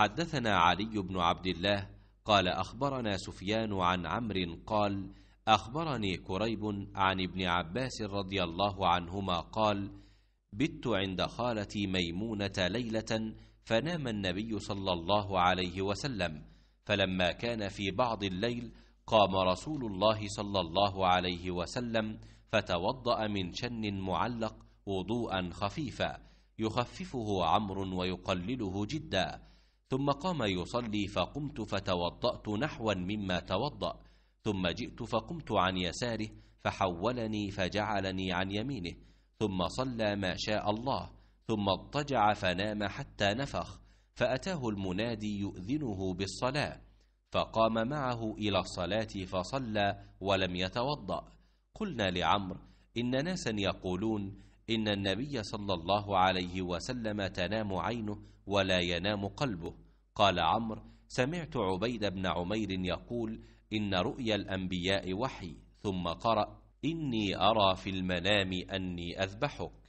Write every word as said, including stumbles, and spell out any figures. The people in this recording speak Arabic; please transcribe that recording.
حدثنا علي بن عبد الله قال أخبرنا سفيان عن عمرو قال أخبرني كريب عن ابن عباس رضي الله عنهما قال بت عند خالتي ميمونة ليلة فنام النبي صلى الله عليه وسلم، فلما كان في بعض الليل قام رسول الله صلى الله عليه وسلم فتوضأ من شن معلق وضوءا خفيفا يخففه عمرو ويقلله جدا، ثم قام يصلي فقمت فتوضأت نحوا مما توضأ، ثم جئت فقمت عن يساره فحولني فجعلني عن يمينه، ثم صلى ما شاء الله، ثم اضطجع فنام حتى نفخ، فأتاه المنادي يؤذنه بالصلاة، فقام معه إلى الصلاة فصلى ولم يتوضأ. قلنا لعمرو إن ناسا يقولون إن النبي صلى الله عليه وسلم تنام عينه ولا ينام قلبه. قال عمرو سمعت عبيد بن عمير يقول إن رؤيا الأنبياء وحي، ثم قرأ إني أرى في المنام أني أذبحك.